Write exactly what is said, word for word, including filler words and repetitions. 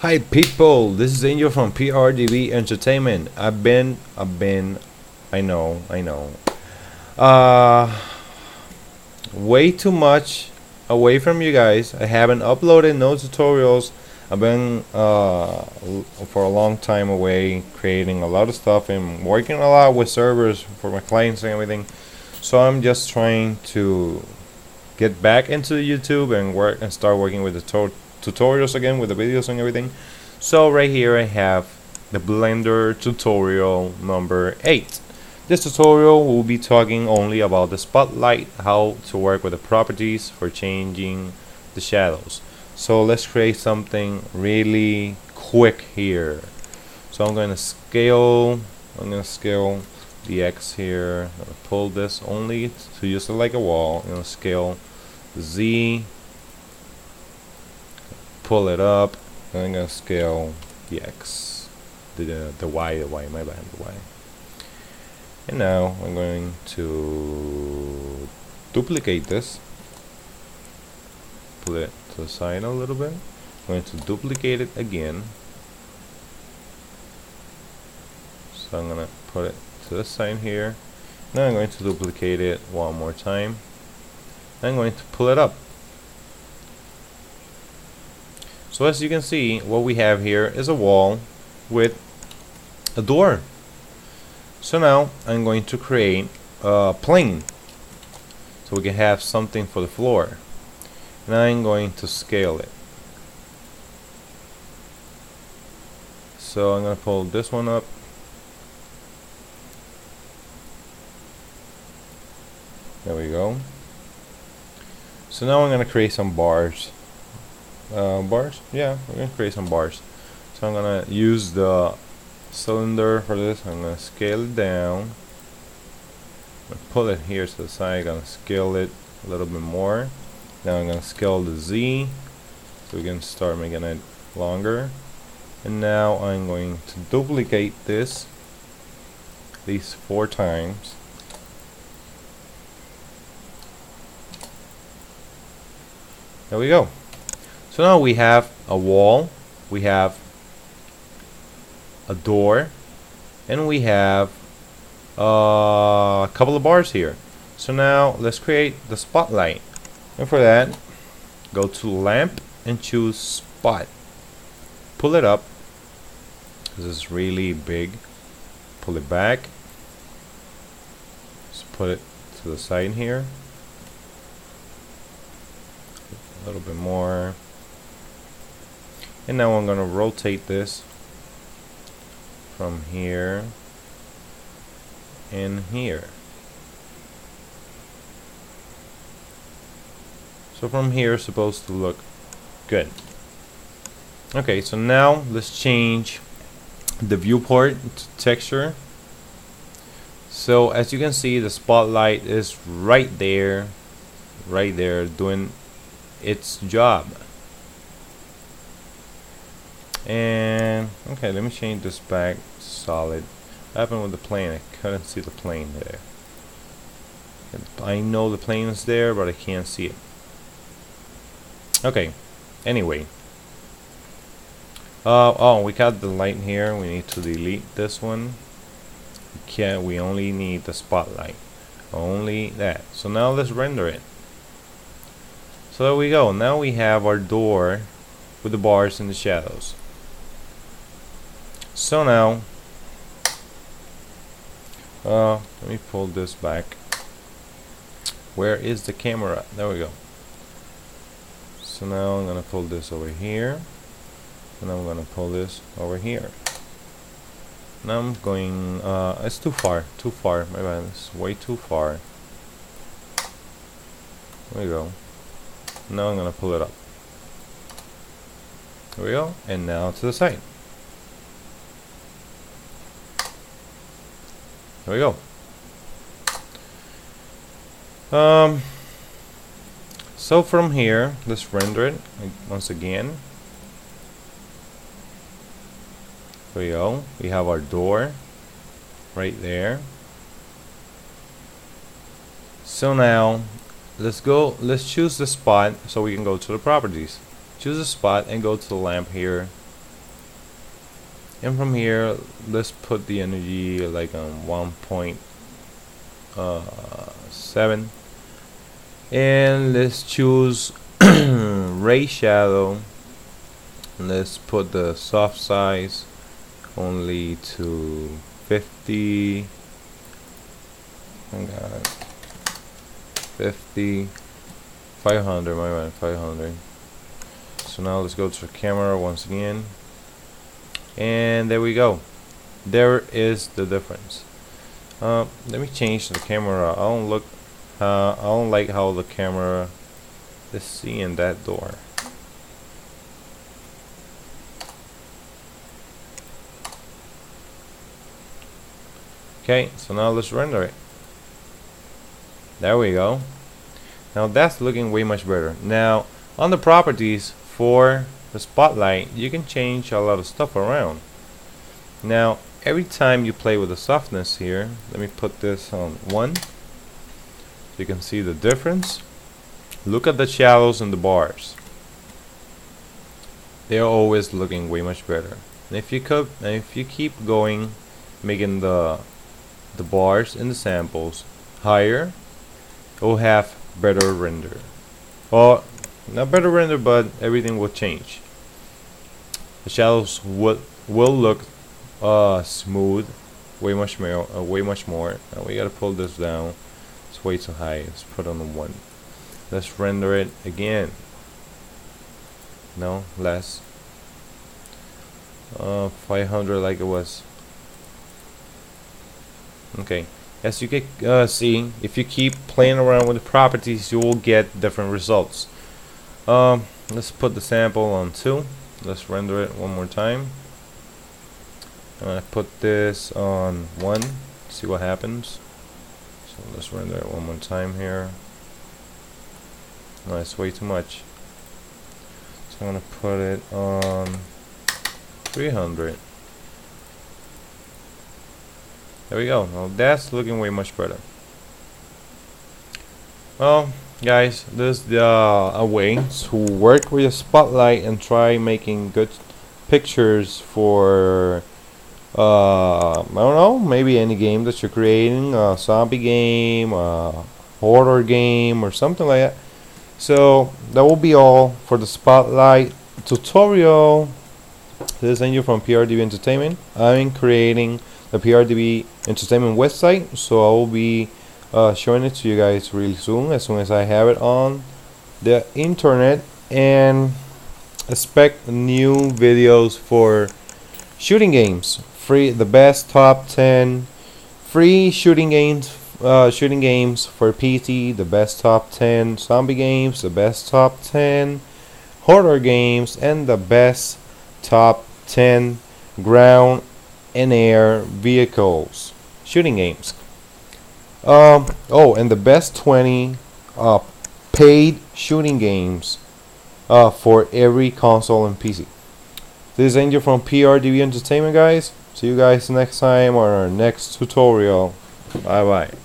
Hi people, this is Angel from P R D V Entertainment. I've been, I've been, I know, I know. Uh, way too much away from you guys. I haven't uploaded no tutorials. I've been uh, for a long time away, creating a lot of stuff and working a lot with servers for my clients and everything. So I'm just trying to get back into YouTube and work and start working with the tutorials. tutorials again with the videos and everything. So right here I have the Blender tutorial number eight. This tutorial will be talking only about the spotlight, how to work with the properties for changing the shadows. So let's create something really quick here. So I'm going to scale, I'm going to scale the X here. I'm going to pull this only to use it like a wall. I'm going to scale the Z. Pull it up, and I'm gonna scale the X, the, the the Y, the Y, my bad, the Y. And now I'm going to duplicate this, put it to the side a little bit. I'm going to duplicate it again, so I'm gonna put it to the side here. Now I'm going to duplicate it one more time. I'm going to pull it up. So as you can see, what we have here is a wall with a door. So now I'm going to create a plane so we can have something for the floor. And I'm going to scale it. So I'm going to pull this one up. There we go. So now I'm going to create some bars. Uh, bars? Yeah, we're going to create some bars. So I'm going to use the cylinder for this. I'm going to scale it down. I'm going to pull it here to the side. I'm going to scale it a little bit more. Now I'm going to scale the Z so we can start making it longer. And now I'm going to duplicate this at least four times. There we go. So now we have a wall, we have a door, and we have uh, a couple of bars here. So now let's create the spotlight. And for that, go to lamp and choose spot. Pull it up, because it's really big. Pull it back. Just put it to the side here. A little bit more. And now I'm going to rotate this from here and here. So from here it's supposed to look good. Okay, so now let's change the viewport to texture. So as you can see, the spotlight is right there, right there doing its job. And okay, let me change this back solid. What happened with the plane? I couldn't see the plane there. I know the plane is there, but I can't see it. Okay, anyway, uh, oh, we got the light here. We need to delete this one. We can't, we only need the spotlight, only that. So now let's render it. So there we go. Now we have our door with the bars and the shadows. So now, uh, let me pull this back. Where is the camera? There we go. So now I'm gonna pull this over here, and I'm gonna pull this over here. Now I'm going. Uh, it's too far. Too far. My bad. It's way too far. There we go. Now I'm gonna pull it up. There we go. And now to the side. There we go. Um. So from here, let's render it once again. There we go. We have our door right there. So now, let's go, let's choose the spot so we can go to the properties. Choose a spot and go to the lamp here And from here, let's put the energy like on one point seven, and let's choose ray shadow. Let's put the soft size only to fifty. I got fifty, five hundred. My man, five hundred. So now let's go to the camera once again. And there we go. There is the difference. Uh, let me change the camera. I don't look. Uh, I don't like how the camera is seeing that door. Okay, so now let's render it. There we go. Now that's looking way much better. Now on the properties for the spotlight, you can change a lot of stuff around. Now every time you play with the softness here, let me put this on one so you can see the difference. Look at the shadows and the bars. They're always looking way much better. And if you could, and if you keep going, making the the bars and the samples higher, you'll have better render. Or not better render, but everything will change. The shadows will will look uh, smooth, way much more. Uh, way much more. Now we gotta pull this down. It's way too high. Let's put on the one. Let's render it again. No, less. Uh, five hundred, like it was. Okay. As you can uh, see, if you keep playing around with the properties, you will get different results. Um, let's put the sample on two. Let's render it one more time. I'm gonna put this on one. See what happens. So let's render it one more time here. No, it's way too much. So I'm gonna put it on three hundred. There we go. Now that's looking way much better. Well, guys, this is uh, a way to work with a spotlight and try making good pictures for uh, I don't know, maybe any game that you're creating, a zombie game, a horror game, or something like that. So that will be all for the spotlight tutorial. This is Angel from P R D V Entertainment. I'm creating the P R D V Entertainment website, so I will be uh, showing it to you guys really soon, as soon as I have it on the internet, and expect new videos for shooting games, free, the best top ten free shooting games, uh, shooting games for P C, the best top ten zombie games, the best top ten horror games, and the best top ten ground and air vehicles shooting games. Um, oh, and the best twenty uh, paid shooting games uh, for every console and P C. This is Angel from P R D V Entertainment, guys. See you guys next time on our next tutorial. Bye bye.